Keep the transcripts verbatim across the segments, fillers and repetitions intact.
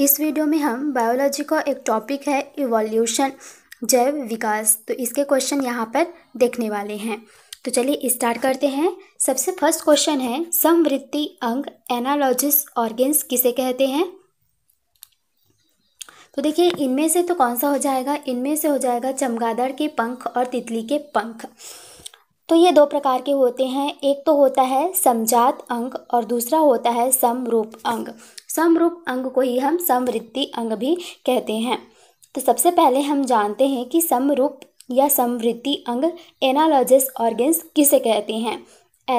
इस वीडियो में हम बायोलॉजी का एक टॉपिक है इवोल्यूशन, जैव विकास, तो इसके क्वेश्चन यहाँ पर देखने वाले हैं। तो चलिए स्टार्ट करते हैं। सबसे फर्स्ट क्वेश्चन है, समवृत्ति अंग एनालॉजिस ऑर्गेन्स किसे कहते हैं? तो देखिए इनमें से तो कौन सा हो जाएगा, इनमें से हो जाएगा चमगादड़ के पंख और तितली के पंख। तो ये दो प्रकार के होते हैं, एक तो होता है समजात अंग और दूसरा होता है समरूप अंग। समरूप अंग को ही हम समवृत्ति अंग भी कहते हैं। तो सबसे पहले हम जानते हैं कि समरूप या समवृत्ति अंग एनालॉजिस ऑर्गेन्स किसे कहते हैं।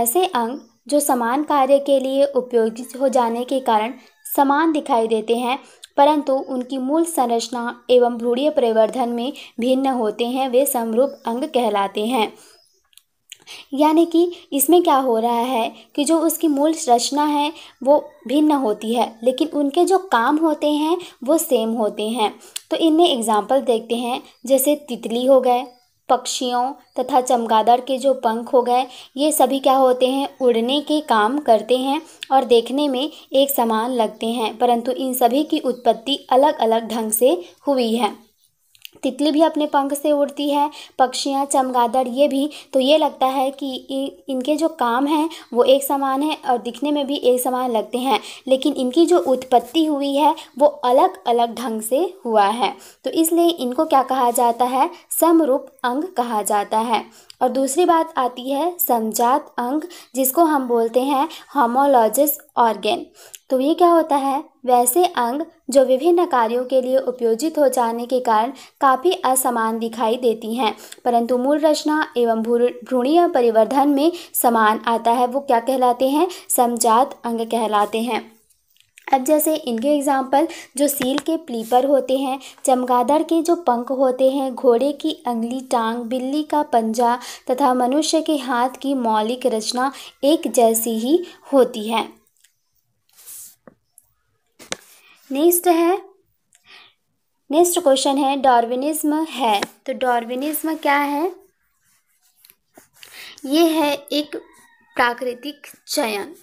ऐसे अंग जो समान कार्य के लिए उपयोगी हो जाने के कारण समान दिखाई देते हैं, परंतु उनकी मूल संरचना एवं भ्रूणीय परिवर्धन में भिन्न होते हैं, वे समरूप अंग कहलाते हैं। यानी कि इसमें क्या हो रहा है कि जो उसकी मूल रचना है वो भिन्न होती है, लेकिन उनके जो काम होते हैं वो सेम होते हैं। तो इनमें एग्जाम्पल देखते हैं, जैसे तितली हो गए, पक्षियों तथा चमगादड़ के जो पंख हो गए, ये सभी क्या होते हैं, उड़ने के काम करते हैं और देखने में एक समान लगते हैं, परंतु इन सभी की उत्पत्ति अलग अलग ढंग से हुई है। तितली भी अपने पंख से उड़ती है, पक्षियाँ, चमगादड़ ये भी, तो ये लगता है कि इनके जो काम हैं वो एक समान है और दिखने में भी एक समान लगते हैं, लेकिन इनकी जो उत्पत्ति हुई है वो अलग अलग ढंग से हुआ है। तो इसलिए इनको क्या कहा जाता है, समरूप अंग कहा जाता है। और दूसरी बात आती है समजात अंग, जिसको हम बोलते हैं होमोलॉजिस ऑर्गेन। तो ये क्या होता है, वैसे अंग जो विभिन्न कार्यों के लिए उपयोजित हो जाने के कारण काफ़ी असमान दिखाई देती हैं, परंतु मूल रचना एवं भ्रूणीय परिवर्धन में समान आता है, वो क्या कहलाते हैं, समजात अंग कहलाते हैं। अब जैसे इनके एग्जाम्पल जो सील के प्लीपर होते हैं, चमगादड़ के जो पंख होते हैं, घोड़े की अंगली टांग, बिल्ली का पंजा तथा मनुष्य के हाथ की मौलिक रचना एक जैसी ही होती है। नेक्स्ट है नेक्स्ट क्वेश्चन है डार्विनिज्म है। तो डार्विनिज्म क्या है, ये है एक प्राकृतिक चयन।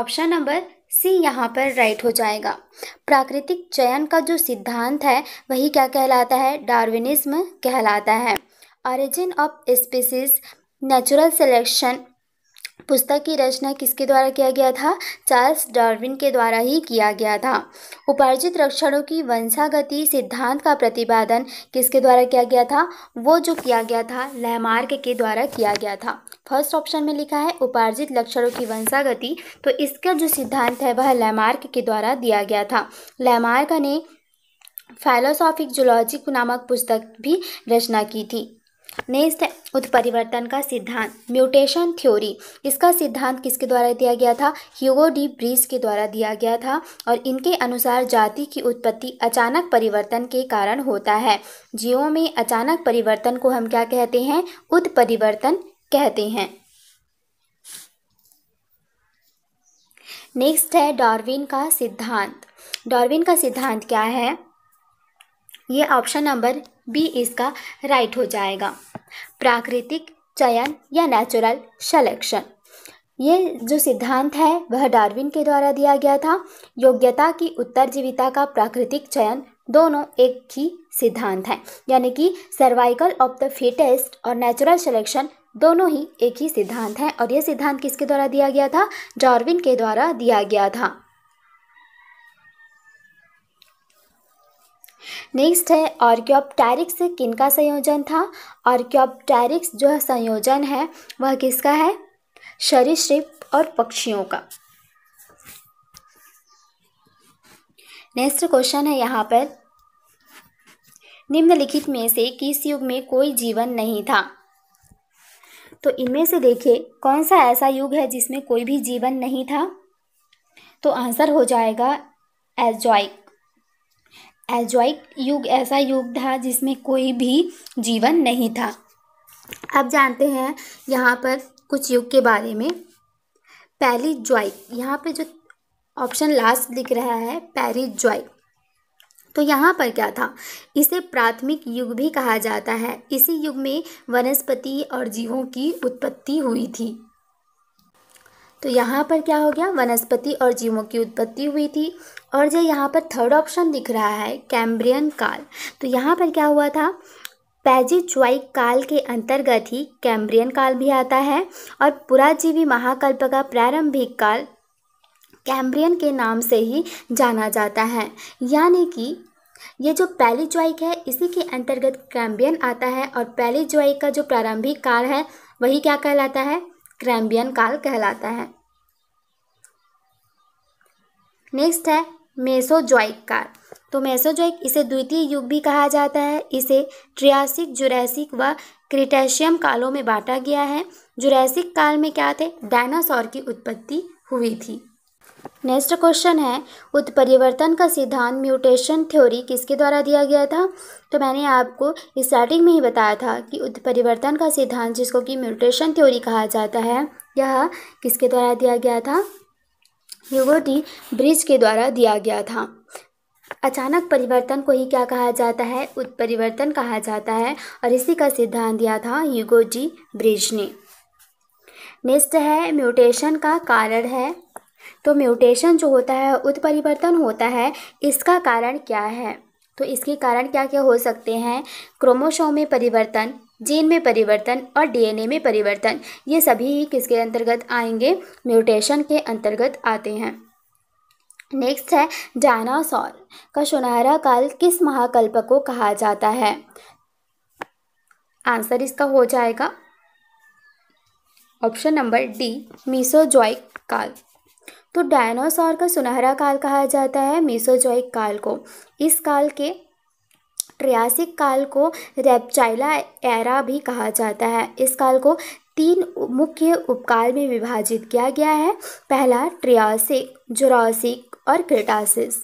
ऑप्शन नंबर सी यहाँ पर राइट हो जाएगा। प्राकृतिक चयन का जो सिद्धांत है वही क्या कहलाता है, डार्विनिज्म कहलाता है। Origin of species natural selection पुस्तक की रचना किसके द्वारा किया गया था, चार्ल्स डार्विन के द्वारा ही किया गया था। उपार्जित लक्षणों की वंशागति सिद्धांत का प्रतिपादन किसके द्वारा किया गया था, वो जो किया गया था लैमार्क के द्वारा किया गया था। फर्स्ट ऑप्शन में लिखा है उपार्जित लक्षणों की वंशागति, तो इसका जो सिद्धांत है वह लैमार्क के द्वारा दिया गया था। लैमार्क ने फाइलोसॉफिक जूलॉजी नामक पुस्तक भी रचना की थी। नेक्स्ट है उत्परिवर्तन का सिद्धांत, म्यूटेशन थ्योरी। इसका सिद्धांत किसके द्वारा दिया गया था, ह्यूगो डी ब्रीज के द्वारा दिया गया था। और इनके अनुसार जाति की उत्पत्ति अचानक परिवर्तन के कारण होता है। जीवों में अचानक परिवर्तन को हम क्या कहते हैं, उत्परिवर्तन कहते हैं। नेक्स्ट है डार्विन का सिद्धांत। डार्विन का सिद्धांत क्या है, ये ऑप्शन नंबर बी इसका राइट हो जाएगा। प्राकृतिक चयन या नेचुरल सेलेक्शन, ये जो सिद्धांत है वह डार्विन के द्वारा दिया गया था। योग्यता की उत्तरजीविता का प्राकृतिक चयन दोनों एक ही सिद्धांत है, यानी कि सर्वाइवल ऑफ द फिटेस्ट और नेचुरल सेलेक्शन दोनों ही एक ही सिद्धांत है। और ये सिद्धांत किसके द्वारा दिया गया था, डार्विन के द्वारा दिया गया था। नेक्स्ट है आर्कियोप्टेरिक्स किनका संयोजन था। आर्कियोप्टेरिक्स जो संयोजन है वह किसका है, सरीसृप और पक्षियों का। नेक्स्ट क्वेश्चन है यहाँ पर, निम्नलिखित में से किस युग में कोई जीवन नहीं था। तो इनमें से देखिए कौन सा ऐसा युग है जिसमें कोई भी जीवन नहीं था, तो आंसर हो जाएगा एजॉइक। एजॉइक युग ऐसा युग था जिसमें कोई भी जीवन नहीं था। अब जानते हैं यहाँ पर कुछ युग के बारे में। पैलीजॉइक, यहाँ पे जो ऑप्शन लास्ट दिख रहा है पैलीजॉइक, तो यहाँ पर क्या था, इसे प्राथमिक युग भी कहा जाता है। इसी युग में वनस्पति और जीवों की उत्पत्ति हुई थी। तो यहाँ पर क्या हो गया, वनस्पति और जीवों की उत्पत्ति हुई थी। और जो यहाँ पर थर्ड ऑप्शन दिख रहा है कैम्ब्रियन काल, तो यहाँ पर क्या हुआ था, पैजिज्वाइक काल के अंतर्गत ही कैम्ब्रियन काल भी आता है और पुराजीवी महाकल्प का प्रारंभिक काल कैम्ब्रियन के नाम से ही जाना जाता है। यानी कि ये जो पैलिजॉइक है इसी के अंतर्गत कैम्ब्रियन आता है और पैलिजॉइक का जो प्रारंभिक काल है वही क्या कहलाता है, कैम्ब्रियन काल कहलाता है। नेक्स्ट है मेसोजॉइक काल, तो मेसोजॉइक इसे द्वितीय युग भी कहा जाता है। इसे ट्रियासिक, जुरैसिक व क्रिटेशियम कालों में बांटा गया है। जुरैसिक काल में क्या थे, डायनासोर की उत्पत्ति हुई थी। नेक्स्ट क्वेश्चन है उत्परिवर्तन का सिद्धांत म्यूटेशन थ्योरी किसके द्वारा दिया गया था। तो मैंने आपको स्टार्टिंग में ही बताया था कि उत्परिवर्तन का सिद्धांत जिसको कि म्यूटेशन थ्योरी कहा जाता है यह किसके द्वारा दिया गया था, ह्यूगो डी ब्रीज के द्वारा दिया गया था। अचानक परिवर्तन को ही क्या कहा जाता है, उत्परिवर्तन कहा जाता है और इसी का सिद्धांत दिया था ह्यूगो डी ब्रीज ने। नेक्स्ट है म्यूटेशन का कारण है, तो म्यूटेशन जो होता है, उत्परिवर्तन होता है, इसका कारण क्या है। तो इसके कारण क्या क्या हो सकते हैं, क्रोमोसोम में परिवर्तन, जीन में परिवर्तन और डीएनए में परिवर्तन, ये सभी किसके अंतर्गत आएंगे, म्यूटेशन के अंतर्गत आते हैं। नेक्स्ट है डायनासोर का सुनहरा काल किस महाकल्प को कहा जाता है। आंसर इसका हो जाएगा ऑप्शन नंबर डी, मेसोजॉइक काल। तो डायनासोर का सुनहरा काल कहा जाता है मेसोजॉइक काल को। इस काल के ट्रियासिक काल को रेप्टाइला एरा भी कहा जाता है। इस काल को तीन मुख्य उपकाल में विभाजित किया गया है, पहला ट्रियासिक, जुरासिक और क्रेटासिस।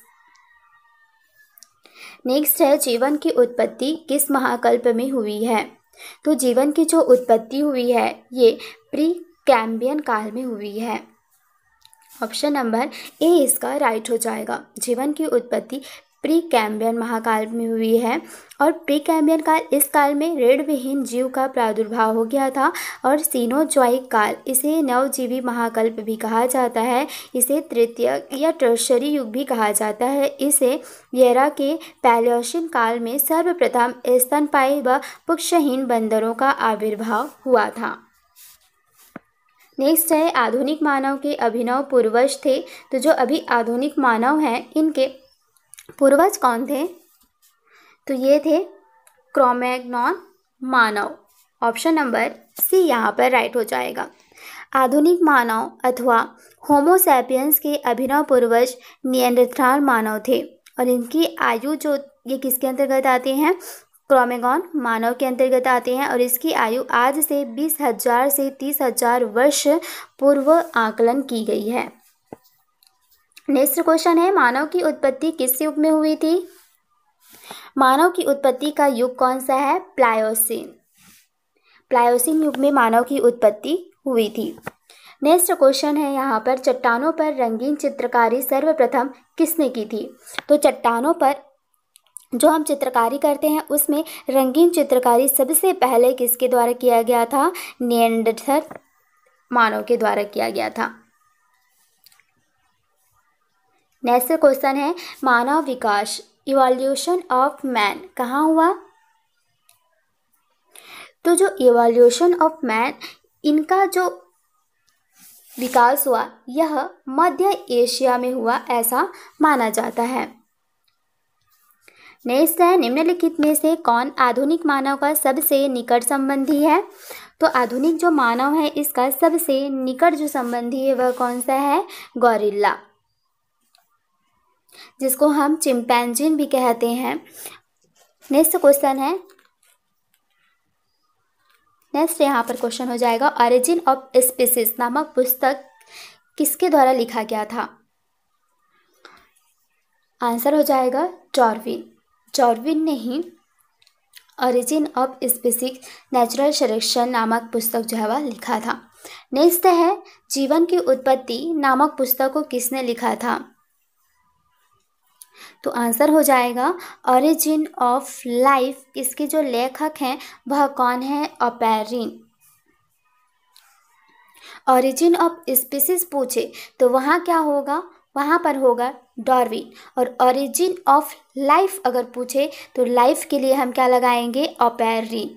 नेक्स्ट है जीवन की उत्पत्ति किस महाकल्प में हुई है। तो जीवन की जो उत्पत्ति हुई है ये प्री कैम्ब्रियन काल में हुई है। ऑप्शन नंबर ए इसका राइट हो जाएगा। जीवन की उत्पत्ति प्री कैम्ब्रियन महाकाल में हुई है और प्री कैम्ब्रियन काल, इस काल में रेड विहीन जीव का प्रादुर्भाव हो गया था। और सीनोजॉइक काल, इसे नवजीवी महाकल्प भी कहा जाता है। इसे तृतीय या टर्शियरी युग भी कहा जाता है। इसे येरा के पैलियोसिन काल में सर्वप्रथम स्तनपायी व पुक्षहीन बंदरों का आविर्भाव हुआ था। नेक्स्ट है आधुनिक मानव के अभिनव पूर्वज थे, तो जो अभी आधुनिक मानव हैं इनके पूर्वज कौन थे, तो ये थे क्रोमैग्नॉन मानव। ऑप्शन नंबर सी यहाँ पर राइट हो जाएगा। आधुनिक मानव अथवा होमो सैपियंस के अभिनव पूर्वज निएंडरथाल मानव थे और इनकी आयु जो ये किसके अंतर्गत आते हैं, क्रोमैगन मानव के अंतर्गत आते हैं और इसकी आयु आज से बीस हजार से तीस हजार वर्ष पूर्व आकलन की गई है। नेक्स्ट क्वेश्चन है मानव की उत्पत्ति किस युग में हुई थी। मानव की उत्पत्ति का युग कौन सा है, प्लायोसिन। प्लायोसिन युग में मानव की उत्पत्ति हुई थी। नेक्स्ट क्वेश्चन है यहाँ पर चट्टानों पर रंगीन चित्रकारी सर्वप्रथम किसने की थी। तो चट्टानों पर जो हम चित्रकारी करते हैं उसमें रंगीन चित्रकारी सबसे पहले किसके द्वारा किया गया था, निएंडरथल मानव के द्वारा किया गया था। नेक्स्ट क्वेश्चन है मानव विकास, इवोल्यूशन ऑफ मैन कहाँ हुआ। तो जो इवोल्यूशन ऑफ मैन, इनका जो विकास हुआ यह मध्य एशिया में हुआ ऐसा माना जाता है। नेक्स्ट है निम्नलिखित में से कौन आधुनिक मानव का सबसे निकट संबंधी है। तो आधुनिक जो मानव है इसका सबसे निकट जो संबंधी है वह कौन सा है, गोरिल्ला, जिसको हम चिंपैंजिन भी कहते हैं। नेक्स्ट क्वेश्चन है नेक्स्ट यहाँ पर क्वेश्चन हो जाएगा ऑरिजिन ऑफ स्पीसीज नामक पुस्तक किसके द्वारा लिखा गया था। आंसर हो जाएगा डार्विन। डार्विन ने ही origin of species natural selection नामक पुस्तक जो है वह लिखा था। नेक्स्ट है जीवन की उत्पत्ति नामक पुस्तक को किसने लिखा था। तो आंसर हो जाएगा ऑरिजिन ऑफ लाइफ, इसके जो लेखक हैं वह कौन है, ओपेरिन। ऑरिजिन ऑफ स्पीसीज पूछे तो वहाँ क्या होगा, वहाँ पर होगा डार्विन। और ऑरिजिन ऑफ लाइफ अगर पूछे तो लाइफ के लिए हम क्या लगाएंगे, ओपेरिन।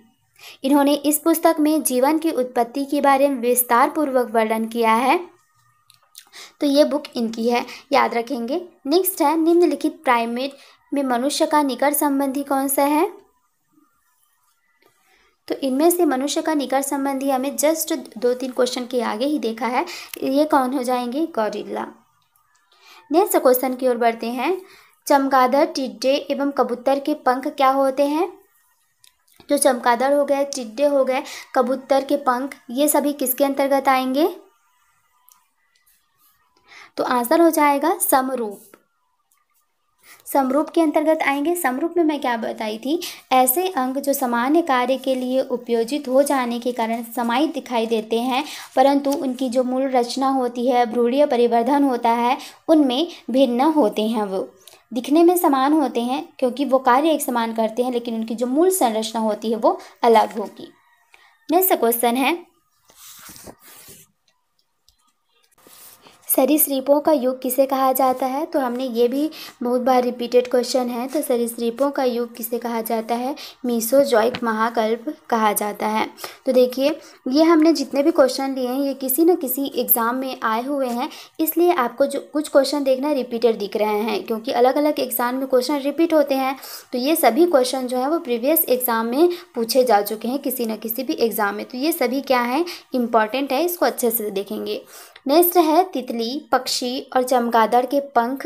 इन्होंने इस पुस्तक में जीवन की उत्पत्ति के बारे में विस्तार पूर्वक वर्णन किया है, तो ये बुक इनकी है, याद रखेंगे। नेक्स्ट है निम्नलिखित प्राइमेट में मनुष्य का निकट संबंधी कौन सा है, तो इनमें से मनुष्य का निकट संबंधी हमें जस्ट दो तीन क्वेश्चन के आगे ही देखा है, ये कौन हो जाएंगे, गॉरिल्ला। नेक्स्ट क्वेश्चन की ओर बढ़ते हैं, चमगादड़, टिड्डे एवं कबूतर के पंख क्या होते हैं, जो चमगादड़ हो गए, टिड्डे हो गए, कबूतर के पंख, ये सभी किसके अंतर्गत आएंगे, तो आंसर हो जाएगा समरूप। समरूप के अंतर्गत आएंगे। समरूप में मैं क्या बताई थी, ऐसे अंग जो सामान्य कार्य के लिए उपयोजित हो जाने के कारण समाहित दिखाई देते हैं, परंतु उनकी जो मूल रचना होती है, भ्रूणीय परिवर्धन होता है, उनमें भिन्न होते हैं। वो दिखने में समान होते हैं क्योंकि वो कार्य एक समान करते हैं, लेकिन उनकी जो मूल संरचना होती है वो अलग होगी। नेक्स्ट क्वेश्चन है, सरीसृपों का युग किसे कहा जाता है, तो हमने ये भी बहुत बार रिपीटेड क्वेश्चन है, तो सरीसृपों का युग किसे कहा जाता है, मीसोजॉइक महाकल्प कहा जाता है। तो देखिए ये हमने जितने भी क्वेश्चन लिए हैं ये किसी न किसी एग्ज़ाम में आए हुए हैं, इसलिए आपको जो कुछ क्वेश्चन देखना रिपीटेड दिख रहे हैं क्योंकि अलग अलग एग्ज़ाम में क्वेश्चन रिपीट होते हैं। तो ये सभी क्वेश्चन जो है वो प्रीवियस एग्ज़ाम में पूछे जा चुके हैं, किसी न किसी भी एग्ज़ाम में, तो ये सभी क्या है, इंपॉर्टेंट है, इसको अच्छे से देखेंगे। नेक्स्ट है, तितली, पक्षी और चमगादड़ के पंख,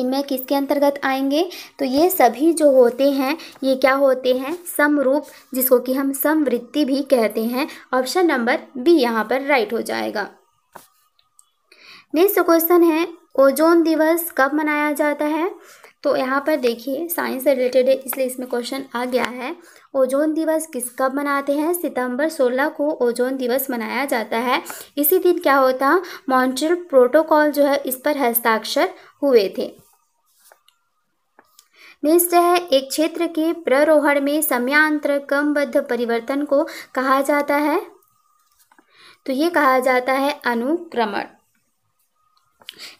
इनमें किसके अंतर्गत आएंगे, तो ये सभी जो होते हैं ये क्या होते हैं, समरूप, जिसको कि हम समवृत्ति भी कहते हैं। ऑप्शन नंबर बी यहाँ पर राइट हो जाएगा। नेक्स्ट क्वेश्चन है, ओजोन दिवस कब मनाया जाता है, तो यहाँ पर देखिए साइंस से रिलेटेड है इसलिए इसमें क्वेश्चन आ गया है। ओजोन दिवस किस कब मनाते हैं, सितंबर सोलह को ओजोन दिवस मनाया जाता है। इसी दिन क्या होता, मॉन्ट्रियल प्रोटोकॉल जो है इस पर हस्ताक्षर हुए थे। नेक्स्ट है, एक क्षेत्र के प्ररोहण में समयांतर क्रमबद्ध परिवर्तन को कहा जाता है, तो ये कहा जाता है अनुक्रमण।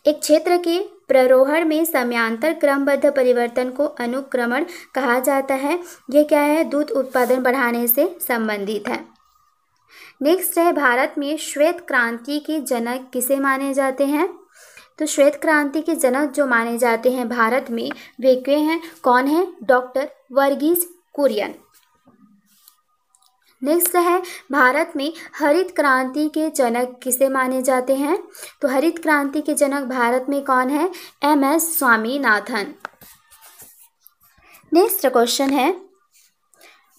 एक क्षेत्र के प्ररोहण में समयांतर क्रमबद्ध परिवर्तन को अनुक्रमण कहा जाता है। यह क्या है, दूध उत्पादन बढ़ाने से संबंधित है। नेक्स्ट है, भारत में श्वेत क्रांति के जनक किसे माने जाते हैं, तो श्वेत क्रांति के जनक जो माने जाते हैं भारत में वे क्या हैं, कौन है, डॉक्टर वर्गीस कुरियन। नेक्स्ट है, भारत में हरित क्रांति के जनक किसे माने जाते हैं, तो हरित क्रांति के जनक भारत में कौन है, M S Swaminathan. Next question है,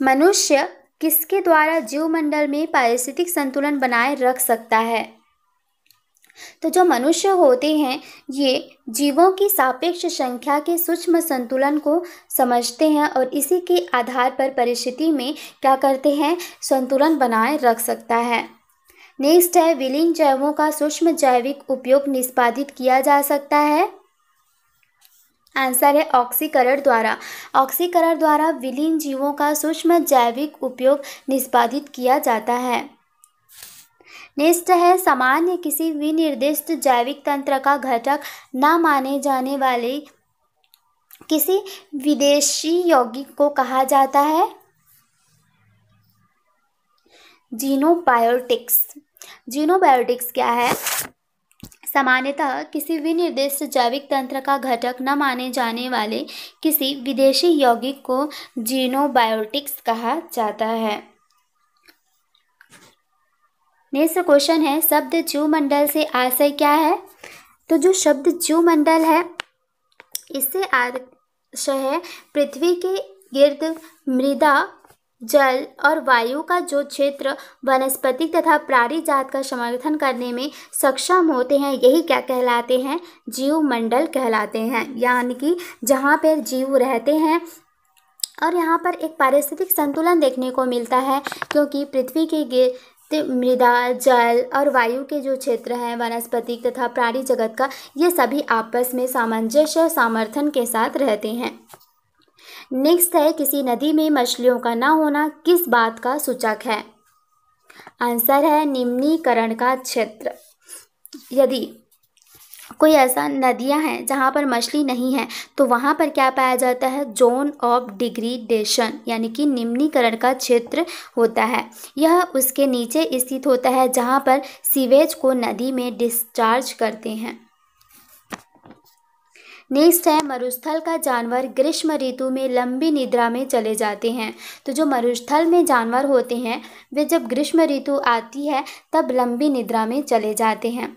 मनुष्य किसके द्वारा जीवमंडल में पारिस्थितिक संतुलन बनाए रख सकता है, तो जो मनुष्य होते हैं ये जीवों की सापेक्ष संख्या के सूक्ष्म संतुलन को समझते हैं और इसी के आधार पर परिस्थिति में क्या करते हैं, संतुलन बनाए रख सकता है। नेक्स्ट है, विलीन जैवों का सूक्ष्म जैविक उपयोग निष्पादित किया जा सकता है, आंसर है ऑक्सीकरण द्वारा। ऑक्सीकरण द्वारा विलीन जीवों का सूक्ष्म जैविक उपयोग निष्पादित किया जाता है। नेक्स्ट है, सामान्य किसी विनिर्दिष्ट जैविक तंत्र का घटक न माने जाने वाले किसी विदेशी यौगिक को कहा जाता है, जीनोबायोटिक्स। जीनोबायोटिक्स क्या है, सामान्यतः किसी विनिर्दिष्ट जैविक तंत्र का घटक न माने जाने वाले किसी विदेशी यौगिक को जीनोबायोटिक्स कहा जाता है। नेक्स्ट क्वेश्चन है, शब्द जीवमंडल से आशय क्या है, तो जो शब्द जीवमंडल है इससे आशय है पृथ्वी के गिर्द मृदा, जल और वायु का जो क्षेत्र वनस्पति तथा प्राणी जात का समर्थन करने में सक्षम होते हैं यही क्या कहलाते हैं, जीवमंडल कहलाते हैं। यानी कि जहाँ पर जीव रहते हैं और यहाँ पर एक पारिस्थितिक संतुलन देखने को मिलता है क्योंकि पृथ्वी के गिर मृदा, जल और वायु के जो क्षेत्र हैं वनस्पति तथा प्राणी जगत का, ये सभी आपस में सामंजस्य समर्थन के साथ रहते हैं। नेक्स्ट है, किसी नदी में मछलियों का ना होना किस बात का सूचक है, आंसर है निम्नीकरण का क्षेत्र। यदि कोई ऐसा नदियां हैं जहां पर मछली नहीं है तो वहां पर क्या पाया जाता है, जोन ऑफ डिग्रीडेशन यानी कि निम्नीकरण का क्षेत्र होता है। यह उसके नीचे स्थित होता है जहां पर सीवेज को नदी में डिस्चार्ज करते हैं। नेक्स्ट है मरुस्थल का जानवर ग्रीष्म ऋतु में लंबी निद्रा में चले जाते हैं। तो जो मरुस्थल में जानवर होते हैं वे जब ग्रीष्म ऋतु आती है तब लंबी निद्रा में चले जाते हैं।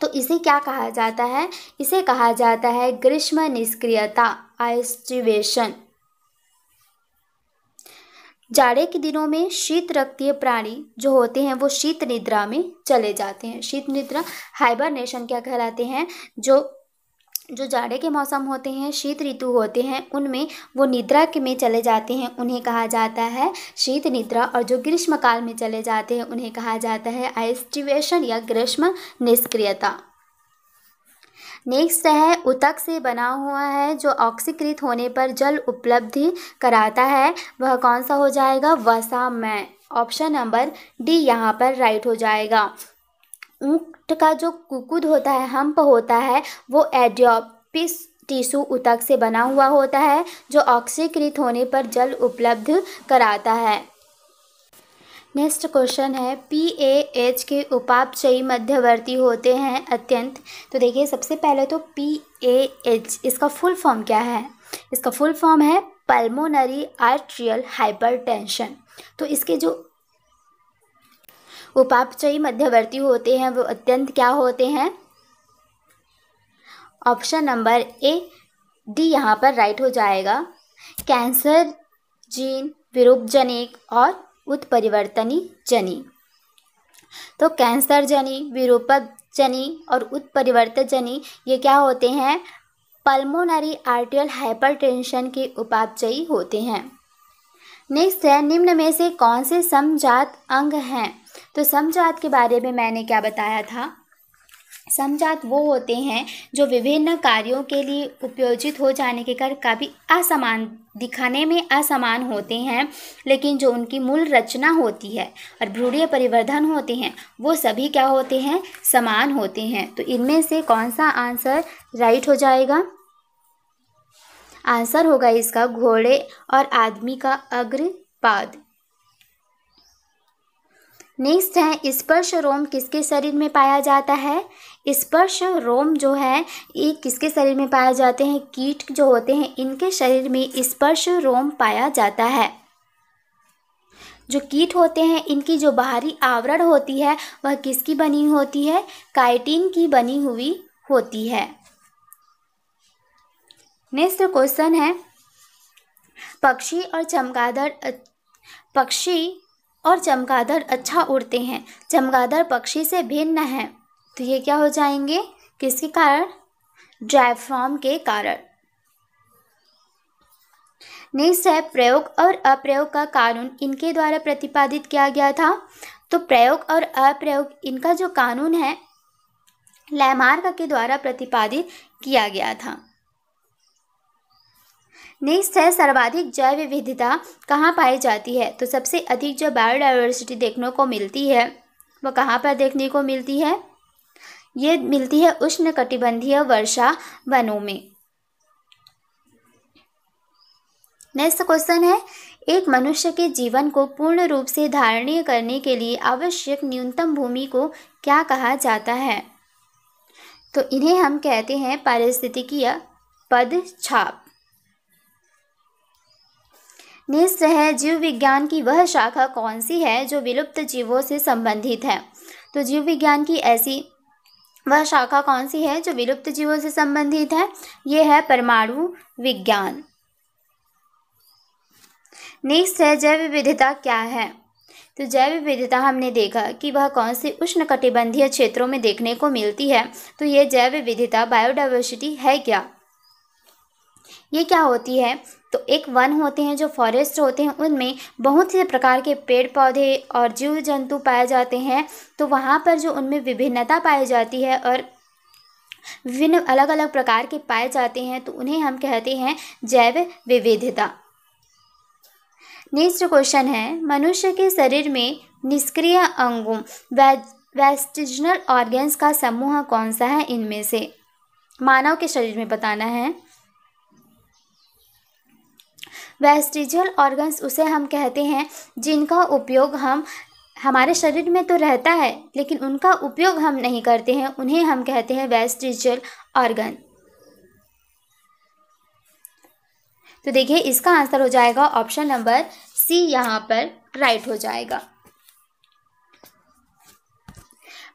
तो इसे क्या कहा जाता है, इसे कहा जाता है ग्रीष्म निष्क्रियता, आइस्टिवेशन। जाड़े के दिनों में शीत रक्तीय प्राणी जो होते हैं वो शीत निद्रा में चले जाते हैं। शीत निद्रा हाइबरनेशन क्या कहलाते हैं, जो जो जाड़े के मौसम होते हैं, शीत ऋतु होते हैं, उनमें वो निद्रा के में चले जाते हैं, उन्हें कहा जाता है शीत निद्रा। और जो ग्रीष्म काल में चले जाते हैं उन्हें कहा जाता है आइस्टिवेशन या ग्रीष्म निष्क्रियता। नेक्स्ट है ऊतक से बना हुआ है जो ऑक्सीकृत होने पर जल उपलब्धि कराता है, वह कौन सा हो जाएगा, वसामय। ऑप्शन नंबर डी यहाँ पर राइट हो जाएगा। ऊँट का जो कुकुद होता है, हम्प होता है, वो एडियोपिस टिशू ऊतक से बना हुआ होता है जो ऑक्सीकृत होने पर जल उपलब्ध कराता है। नेक्स्ट क्वेश्चन है पीएएच के उपापचयी मध्यवर्ती होते हैं अत्यंत। तो देखिए सबसे पहले तो पीएएच इसका फुल फॉर्म क्या है, इसका फुल फॉर्म है पल्मोनरी आर्ट्रियल हाइपरटेंशन। तो इसके जो उपापचयी मध्यवर्ती होते हैं वो अत्यंत क्या होते हैं, ऑप्शन नंबर ए डी यहाँ पर राइट हो जाएगा। कैंसर जीन, विरूपजनिक और उत्परिवर्तनी जनी। तो कैंसर जनी, विरूपक जनी और उत्परिवर्तन जनी ये क्या होते हैं, पल्मोनरी आर्टेरियल हाइपरटेंशन के उपापचयी होते हैं। नेक्स्ट है निम्न में से कौन से समजात अंग हैं। तो समजात के बारे में मैंने क्या बताया था, समजात वो होते हैं जो विभिन्न कार्यों के लिए उपयोजित हो जाने के कारण काफ़ी असमान, दिखाने में असमान होते हैं, लेकिन जो उनकी मूल रचना होती है और भ्रूणीय परिवर्धन होते हैं वो सभी क्या होते हैं, समान होते हैं। तो इनमें से कौन सा आंसर राइट हो जाएगा, आंसर होगा इसका घोड़े और आदमी का अग्रपाद। नेक्स्ट है स्पर्श रोम किसके शरीर में पाया जाता है। स्पर्श रोम जो है ये किसके शरीर में पाया जाते हैं, कीट जो होते हैं इनके शरीर में स्पर्श रोम पाया जाता है। जो कीट होते हैं इनकी जो बाहरी आवरण होती है वह किसकी बनी होती है, काइटिन की बनी हुई होती है। नेक्स्ट क्वेश्चन है पक्षी और चमगादड़, पक्षी और चमगादड़ अच्छा उड़ते हैं, चमगादड़ पक्षी से भिन्न है, तो ये क्या हो जाएंगे, किसके कारण, डायफ्राम के कारण। नेक्स्ट है प्रयोग और अप्रयोग का कानून इनके द्वारा प्रतिपादित किया गया था। तो प्रयोग और अप्रयोग इनका जो कानून है लैमार्क के द्वारा प्रतिपादित किया गया था। नेक्स्ट है सर्वाधिक जैव विविधता कहाँ पाई जाती है। तो सबसे अधिक जो बायोडाइवर्सिटी देखने को मिलती है वह कहाँ पर देखने को मिलती है, ये मिलती है उष्णकटिबंधीय वर्षा वनों में। नेक्स्ट क्वेश्चन है एक मनुष्य के जीवन को पूर्ण रूप से धारणीय करने के लिए आवश्यक न्यूनतम भूमि को क्या कहा जाता है। तो इन्हें हम कहते हैं पारिस्थितिकीय पदछाप। नेक्स्ट है जीव विज्ञान की वह शाखा कौन सी है जो विलुप्त जीवों से संबंधित है। तो जीव विज्ञान की ऐसी वह शाखा कौन सी है जो विलुप्त जीवों से संबंधित है, ये है परमाणु विज्ञान। नेक्स्ट है जैव विविधता क्या है। तो जैव विविधता हमने देखा कि वह कौन सी उष्णकटिबंधीय क्षेत्रों में देखने को मिलती है। तो ये जैव विविधता बायोडाइवर्सिटी है क्या, ये क्या होती है, तो एक वन होते हैं जो फॉरेस्ट होते हैं उनमें बहुत से प्रकार के पेड़ पौधे और जीव जंतु पाए जाते हैं। तो वहाँ पर जो उनमें विभिन्नता पाई जाती है और विभिन्न अलग अलग प्रकार के पाए जाते हैं तो उन्हें हम कहते हैं जैव विविधता। नेक्स्ट क्वेश्चन है, मनुष्य के शरीर में निष्क्रिय अंगों वेस्टिजनल ऑर्गेन्स का समूह कौन सा है इनमें से? मानव के शरीर में बताना है। वेस्टिजल ऑर्गन्स उसे हम कहते हैं जिनका उपयोग हम हमारे शरीर में तो रहता है लेकिन उनका उपयोग हम नहीं करते हैं, उन्हें हम कहते हैं वेस्टिजल ऑर्गन। तो देखिए इसका आंसर हो जाएगा ऑप्शन नंबर सी, यहाँ पर राइट हो जाएगा।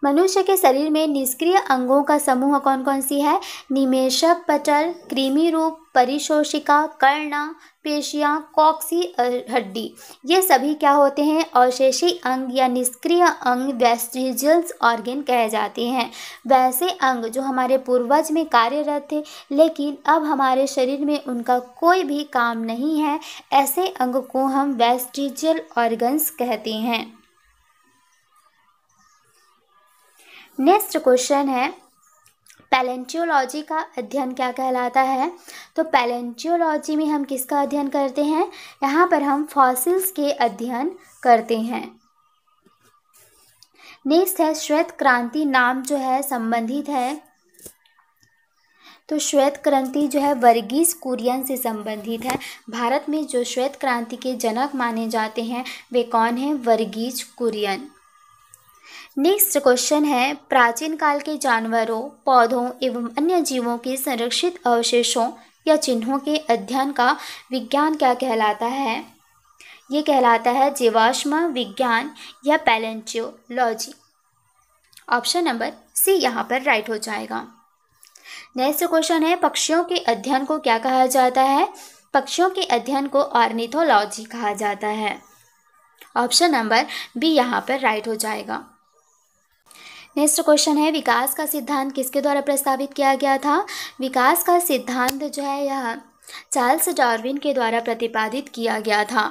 मनुष्य के शरीर में निष्क्रिय अंगों का समूह कौन कौन सी है? निमेषक पटल, कृमि रूप, परिशोषिका, कर्ण, पेशियां, कॉक्सी, हड्डी, ये सभी क्या होते हैं? अवशेषी अंग या निष्क्रिय अंग वेस्टिजियल्स ऑर्गेन कहे जाते हैं। वैसे अंग जो हमारे पूर्वज में कार्यरत थे लेकिन अब हमारे शरीर में उनका कोई भी काम नहीं है, ऐसे अंग को हम वेस्टिजियल ऑर्गन्स कहते हैं। नेक्स्ट क्वेश्चन है, पैलेंटियोलॉजी का अध्ययन क्या कहलाता है? तो पैलेंटियोलॉजी में हम किसका अध्ययन करते हैं? यहाँ पर हम फॉसिल्स के अध्ययन करते हैं। नेक्स्ट है, श्वेत क्रांति नाम जो है संबंधित है, तो श्वेत क्रांति जो है वर्गीस कुरियन से संबंधित है। भारत में जो श्वेत क्रांति के जनक माने जाते हैं वे कौन हैं? वर्गीस कुरियन। नेक्स्ट क्वेश्चन है, प्राचीन काल के जानवरों, पौधों एवं अन्य जीवों के संरक्षित अवशेषों या चिन्हों के अध्ययन का विज्ञान क्या कहलाता है? ये कहलाता है जीवाश्म विज्ञान या पैलेंटियोलॉजी। ऑप्शन नंबर सी यहाँ पर राइट हो जाएगा। नेक्स्ट क्वेश्चन है, पक्षियों के अध्ययन को क्या कहा जाता है? पक्षियों के अध्ययन को ऑर्निथोलॉजी कहा जाता है। ऑप्शन नंबर बी यहाँ पर राइट हो जाएगा। नेक्स्ट क्वेश्चन है, विकास का सिद्धांत किसके द्वारा प्रस्तावित किया गया था? विकास का सिद्धांत जो है यह चार्ल्स डार्विन के द्वारा प्रतिपादित किया गया था।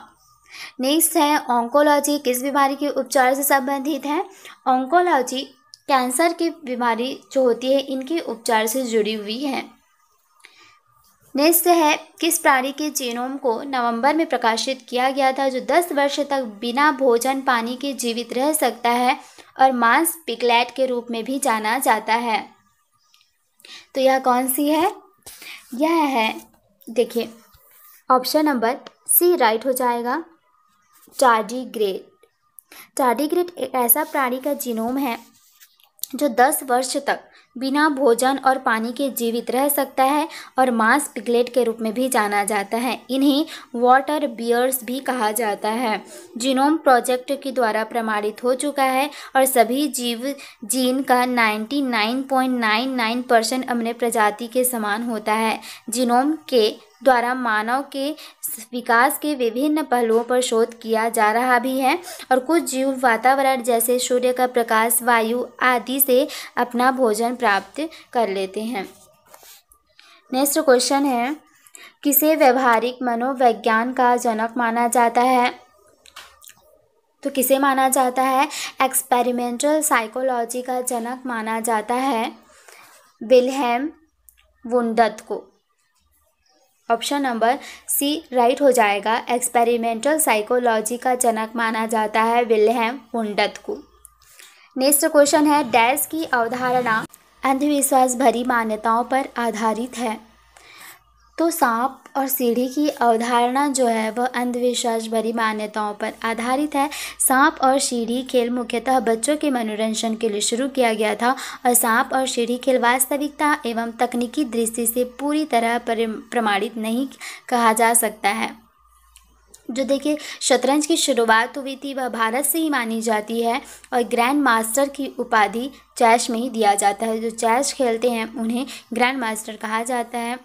नेक्स्ट है, ऑन्कोलॉजी किस बीमारी के उपचार से संबंधित है? ऑन्कोलॉजी कैंसर की बीमारी जो होती है इनके उपचार से जुड़ी हुई है। नेक्स्ट है, किस प्राणी के जीनोम को नवंबर में प्रकाशित किया गया था जो दस वर्ष तक बिना भोजन पानी के जीवित रह सकता है और मांस पिकलेट के रूप में भी जाना जाता है? तो यह कौन सी है? यह है, देखिए ऑप्शन नंबर सी राइट हो जाएगा, टार्डीग्रेड। टार्डीग्रेड एक ऐसा प्राणी का जीनोम है जो दस वर्ष तक बिना भोजन और पानी के जीवित रह सकता है और मांस पिगलेट के रूप में भी जाना जाता है। इन्हें वाटर बियर्स भी कहा जाता है। जीनोम प्रोजेक्ट के द्वारा प्रमाणित हो चुका है और सभी जीव जीन का निन्यानवे पॉइंट नौ नौ परसेंट अपने प्रजाति के समान होता है। जीनोम के द्वारा मानव के विकास के विभिन्न पहलुओं पर शोध किया जा रहा भी है और कुछ जीव वातावरण जैसे सूर्य का प्रकाश, वायु आदि से अपना भोजन प्राप्त कर लेते हैं। नेक्स्ट क्वेश्चन है, किसे व्यवहारिक मनोविज्ञान का जनक माना जाता है? तो किसे माना जाता है? एक्सपेरिमेंटल साइकोलॉजी का जनक माना जाता है विल्हेम वुंडट को। ऑप्शन नंबर सी राइट हो जाएगा, एक्सपेरिमेंटल साइकोलॉजी का जनक माना जाता है विल्हेम वुंडट को। नेक्स्ट क्वेश्चन है, डैश की अवधारणा अंधविश्वास भरी मान्यताओं पर आधारित है। तो सांप और सीढ़ी की अवधारणा जो है वह अंधविश्वास भरी मान्यताओं पर आधारित है। सांप और सीढ़ी खेल मुख्यतः बच्चों के मनोरंजन के लिए शुरू किया गया था और सांप और सीढ़ी खेल वास्तविकता एवं तकनीकी दृष्टि से पूरी तरह प्रमाणित नहीं कहा जा सकता है। जो देखिए शतरंज की शुरुआत हुई थी वह भारत से ही मानी जाती है और ग्रैंड मास्टर की उपाधि चैस में ही दिया जाता है। जो चैस खेलते हैं उन्हें ग्रैंड मास्टर कहा जाता है,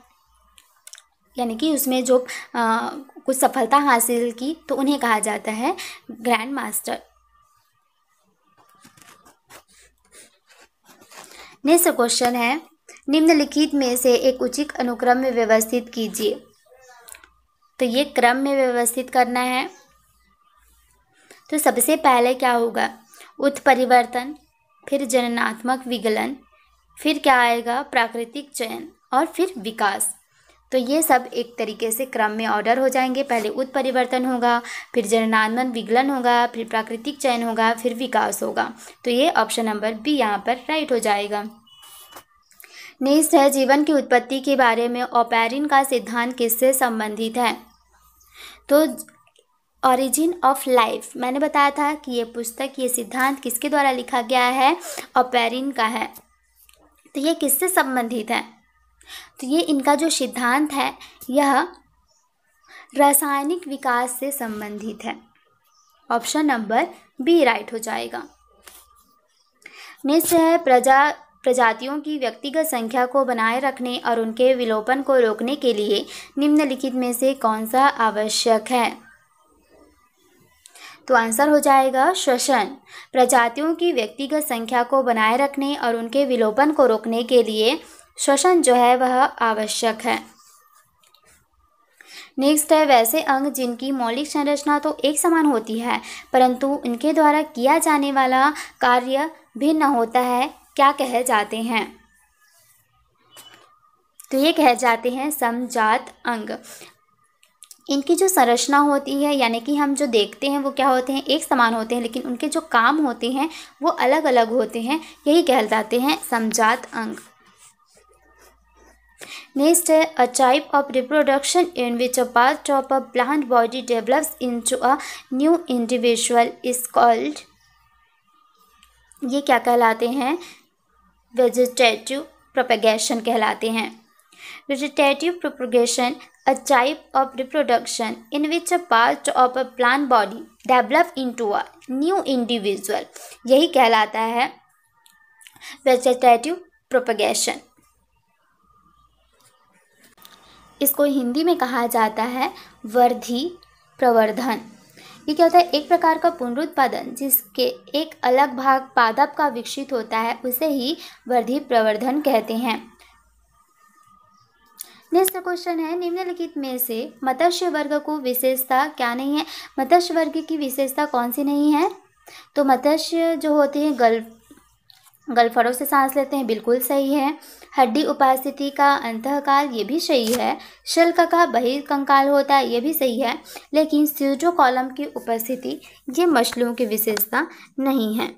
यानी कि उसमें जो आ, कुछ सफलता हासिल की तो उन्हें कहा जाता है ग्रैंड मास्टर। नेक्स्ट क्वेश्चन है, निम्नलिखित में से एक उचित अनुक्रम में व्यवस्थित कीजिए। तो ये क्रम में व्यवस्थित करना है। तो सबसे पहले क्या होगा? उत्परिवर्तन, फिर जननात्मक विगलन, फिर क्या आएगा? प्राकृतिक चयन और फिर विकास। तो ये सब एक तरीके से क्रम में ऑर्डर हो जाएंगे। पहले उत्परिवर्तन होगा, फिर जननांदन विगलन होगा, फिर प्राकृतिक चयन होगा, फिर विकास होगा। तो ये ऑप्शन नंबर बी यहाँ पर राइट हो जाएगा। नेक्स्ट है जीवन की उत्पत्ति के बारे में ओपेरिन का सिद्धांत किससे संबंधित है। तो ऑरिजिन ऑफ लाइफ मैंने बताया था कि ये पुस्तक ये सिद्धांत किसके द्वारा लिखा गया है, ओपेरिन का है। तो ये किससे संबंधित है, तो ये इनका जो सिद्धांत है यह रासायनिक विकास से संबंधित है। ऑप्शन नंबर बी राइट हो जाएगा। नेक्स्ट है प्रजा प्रजातियों की व्यक्तिगत संख्या को बनाए रखने और उनके विलोपन को रोकने के लिए निम्नलिखित में से कौन सा आवश्यक है। तो आंसर हो जाएगा श्वसन। प्रजातियों की व्यक्तिगत संख्या को बनाए रखने और उनके विलोपन को रोकने के लिए श्वसन जो है वह आवश्यक है। नेक्स्ट है वैसे अंग जिनकी मौलिक संरचना तो एक समान होती है परंतु उनके द्वारा किया जाने वाला कार्य भिन्न होता है क्या कहे जाते हैं। तो ये कहे जाते हैं समजात अंग। इनकी जो संरचना होती है यानी कि हम जो देखते हैं वो क्या होते हैं, एक समान होते हैं, लेकिन उनके जो काम होते हैं वो अलग अलग होते हैं, यही कहलाते हैं समजात अंग। नेक्स्ट है a type of reproduction in which a part of a plant body develops into a new individual is called, ये क्या कहलाते हैं, वेजिटेटिव प्रोपेगेशन कहलाते हैं। Vegetative propagation a type of reproduction in which a part of a plant body develop into a new individual, यही कहलाता है vegetative propagation. इसको हिंदी में कहा जाता है वर्धी प्रवर्धन। ये क्या होता है, एक प्रकार का पुनरुत्पादन जिसके एक अलग भाग पादप का विकसित होता है उसे ही वर्धी प्रवर्धन कहते हैं। नेक्स्ट क्वेश्चन है निम्नलिखित में से मत्स्य वर्ग को विशेषता क्या नहीं है। मत्स्य वर्ग की विशेषता कौन सी नहीं है। तो मत्स्य जो होते हैं गल गलफड़ों से सांस लेते हैं, बिल्कुल सही है। हड्डी उपास्थि का अंतःकाल ये भी सही है। शल्क का बहिर्कंकाल होता है ये भी सही है, लेकिन स्यूडो कॉलम की उपस्थिति ये मछलियों की विशेषता नहीं है।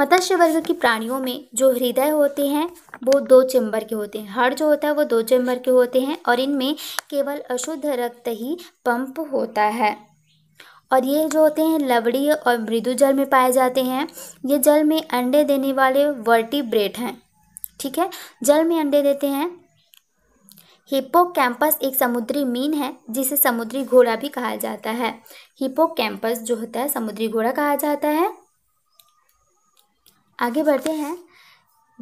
मत्स्य वर्ग की प्राणियों में जो हृदय होते हैं वो दो चैम्बर के होते हैं, हार्ट जो होता है वो दो चैम्बर के होते हैं और इनमें केवल अशुद्ध रक्त ही पंप होता है। और ये जो होते हैं लवणीय और मृदु जल में पाए जाते हैं। ये जल में अंडे देने वाले वर्टिब्रेट हैं, ठीक है, जल में अंडे देते हैं। हिप्पोकैम्पस एक समुद्री मीन है जिसे समुद्री घोड़ा भी कहा जाता है। हिप्पोकैम्पस जो होता है समुद्री घोड़ा कहा जाता है। आगे बढ़ते हैं।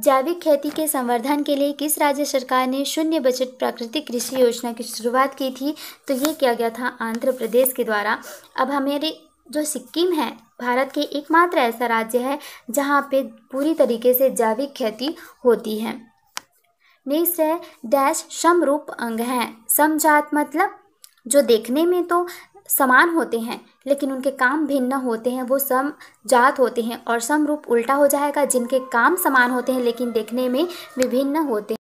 जैविक खेती के संवर्धन के लिए किस राज्य सरकार ने शून्य बजट प्राकृतिक कृषि योजना की शुरुआत की थी। तो ये किया गया था आंध्र प्रदेश के द्वारा। अब हमारे जो सिक्किम है भारत के एकमात्र ऐसा राज्य है जहाँ पे पूरी तरीके से जैविक खेती होती है। नेक्स्ट है डैश समरूप अंग हैं। समजात मतलब जो देखने में तो समान होते हैं लेकिन उनके काम भिन्न होते हैं वो समजात होते हैं, और समरूप उल्टा हो जाएगा जिनके काम समान होते हैं लेकिन देखने में विभिन्न होते हैं।